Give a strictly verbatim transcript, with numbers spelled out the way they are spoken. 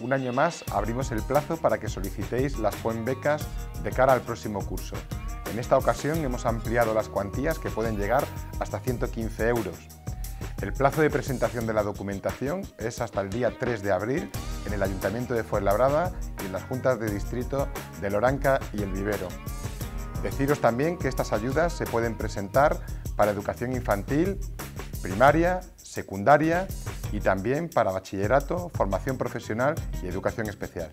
Un año más abrimos el plazo para que solicitéis las Fuenbecas de cara al próximo curso. En esta ocasión hemos ampliado las cuantías que pueden llegar hasta ciento quince euros. El plazo de presentación de la documentación es hasta el día tres de abril en el Ayuntamiento de Fuenlabrada y en las Juntas de Distrito de Loranca y El Vivero. Deciros también que estas ayudas se pueden presentar para educación infantil, primaria, secundaria y también para bachillerato, formación profesional y educación especial.